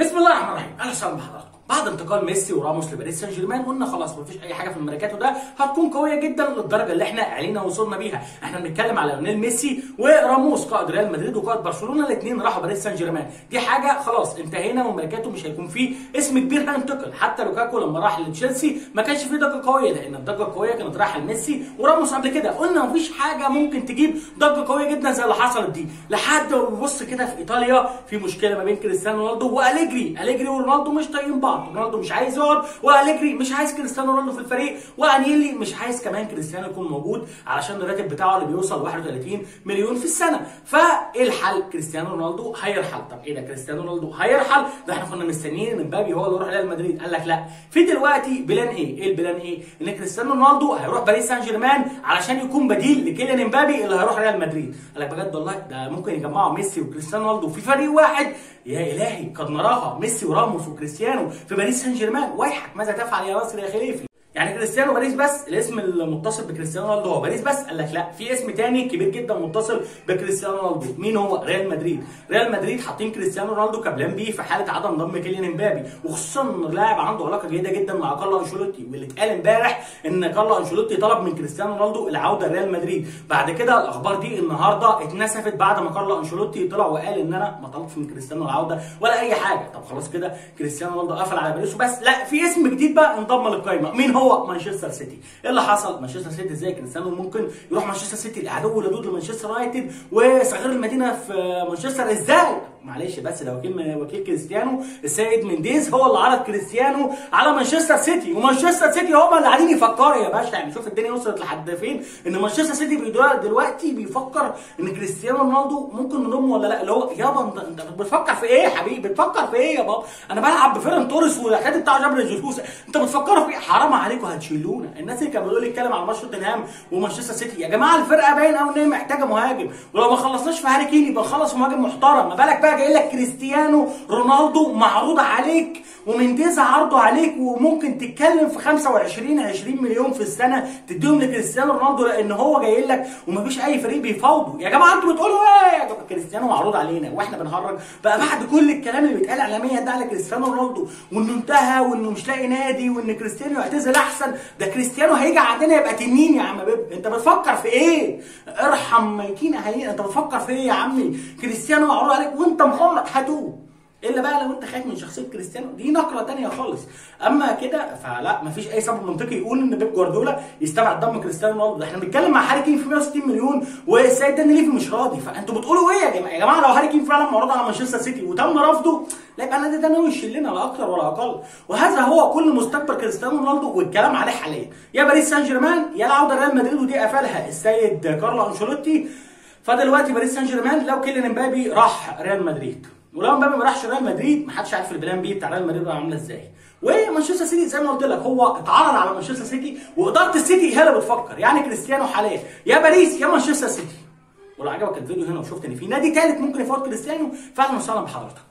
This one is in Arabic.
بسم الله الرحمن الرحيم، اهلا وسهلا بحضراتكم. بعد انتقال ميسي وراموس لباريس سان جيرمان قلنا خلاص مفيش اي حاجه في الميركاتو ده هتكون قويه جدا للدرجه اللي احنا علينا وصلنا بيها. احنا بنتكلم على ليونيل ميسي وراموس قائد ريال مدريد وقائد برشلونه، الاثنين راحوا باريس سان جيرمان، دي حاجه خلاص انتهينا والميركاتو مش هيكون فيه اسم كبير هينتقل. حتى لوكاكو لما راح لتشيلسي ما كانش فيه ضجه قويه، لان الضجه القويه كانت رايحه لميسي وراموس قبل كده. قلنا مفيش حاجه ممكن تجيب ضجه قويه جدا زي اللي حصلت دي، لحد بص كده في ايطاليا في مشكله ما بين كريستيانو رونالدو واليجري، اليجري ورونالدو مش طايقين بعض، رونالدو مش عايز يقعد واليجري مش عايز كريستيانو رونالدو في الفريق، ودانييلي مش عايز كمان كريستيانو يكون موجود علشان الراتب بتاعه اللي بيوصل 31 مليون في السنه. فايه الحل؟ كريستيانو رونالدو هيرحل. طب ايه ده كريستيانو رونالدو هيرحل؟ ده احنا كنا مستنيين ان مبابي هو اللي يروح ريال مدريد، قال لك لا، في دلوقتي بلان ايه؟ ايه البلان ايه؟ ان كريستيانو رونالدو هيروح باريس سان جيرمان علشان يكون بديل لكيليان امبابي اللي هيروح ريال مدريد. قال لك بجد والله ده ممكن يجمعوا ميسي وكريستيانو رونالدو في فريق واحد؟ يا الهي قد نراها، ميسي وراموس وكريستيانو في باريس سان جيرمان، ويحك ماذا تفعل يا ناصر يا خليفي. يعني كريستيانو باريس بس، الاسم المتصل بكريستيانو رونالدو هو باريس بس، قال لك لا في اسم تاني كبير جدا متصل بكريستيانو رونالدو، مين هو؟ ريال مدريد. ريال مدريد حاطين كريستيانو رونالدو كبلان بي في حاله عدم ضم كيليان امبابي، وخصوصا ان اللاعب عنده علاقه جيده جدا مع كارلو انشيلوتي، واللي اتقال امبارح ان كارلو انشيلوتي طلب من كريستيانو رونالدو العوده لريال مدريد. بعد كده الاخبار دي النهارده اتنسفت بعد ما كارلو انشيلوتي طلع وقال ان انا ما طلبتش من كريستيانو العوده ولا اي حاجه. طب خلاص كده كريستيانو رونالدو قفل على باريس وبس، لا في اسم جديد بقى انضم للقايمه، مين هو؟ مانشستر سيتي. ايه اللي حصل؟ مانشستر سيتي ازاي كريستيانو ممكن يروح مانشستر سيتي العدو اللدود لمانشستر يونايتد وصغير المدينه في مانشستر؟ ازاي؟ معلش بس ده وكيل كريستيانو السيد مينديز هو اللي عرض كريستيانو على مانشستر سيتي، ومانشستر سيتي هم اللي قاعدين يفكروا يا باشا. يعني شوف الدنيا وصلت لحد فين، ان مانشستر سيتي دلوقتي بيفكر ان كريستيانو رونالدو ممكن نضمه ولا لا. اللي هو يابا انت بتفكر في ايه يا حبيبي؟ بتفكر في ايه يا بابا؟ انا بلعب بفيرن توريس والحاجات بتاع جابريزوس، انت بتفكروا في ايه؟ حرام عليكم هتشيلونا. الناس اللي كانوا بيقولوا يتكلم على ماتش توتنهام ومانشستر سيتي، يا جماعه الفرقه باين قوي ان هي محتاجه مهاجم، ولو ما خلصناش في هاري كين يبقى نخلص مهاجم محترم، ما بالك بقى جاي لك كريستيانو رونالدو معروض عليك ومينديز عرضه عليك، وممكن تتكلم في 25 مليون في السنه تديهم لكريستيانو رونالدو لان هو جاي لك، ومفيش اي فريق بيفاوضه. يا جماعه انتوا بتقولوا ايه؟ ده كريستيانو معروض علينا واحنا بنهرج بقى بعد كل الكلام اللي بيتقال اعلاميا ده على كريستيانو رونالدو، وانه انتهى وانه مش لاقي نادي وان كريستيانو يعتزل احسن، ده كريستيانو هيجي عندنا يبقى تنين. يا عم بيب انت بتفكر في ايه؟ ارحم ميتين اهالينا، انت بتفكر في ايه يا عمي؟ كريستيانو معروض عليك وانت مغمض هتوه، الا بقى لو انت خايف من شخصيه كريستيانو، دي نقره ثانيه خالص. اما كده فلا مفيش اي سبب منطقي يقول ان بيب جوارديولا يستبعد ضم كريستيانو رونالدو. احنا بنتكلم مع هاري كين في 160 مليون والسيد دانيلي مش راضي، فانتوا بتقولوا ايه يا جماعه؟ يا جماعه لو هاري كين فعلا معروض على مانشستر سيتي وتم رفضه لا يبقى النادي ده ناوي يشلنا لا اكتر ولا اقل. وهذا هو كل مستقبل كريستيانو رونالدو والكلام عليه حاليا، يا باريس سان جيرمان يا العوده لريال مدريد، ودي قفلها السيد كارلو انشيلوتي. فدلوقتي باريس سان جيرمان لو كيليان امبابي راح ريال مدريد، ولو امبابي ما راحش ريال مدريد محدش عارف البلان بي بتاع ريال مدريد بقى عامله ازاي. ومانشستر سيتي زي ما قلت لك هو اتعرض على مانشستر سيتي، واداره السيتي هي اللي بتفكر. يعني كريستيانو حاليا يا باريس يا مانشستر سيتي. ولو عجبك الفيديو هنا وشفت ان في نادي ثالث ممكن يفوت كريستيانو فاهلا وسهلا بحضرتك.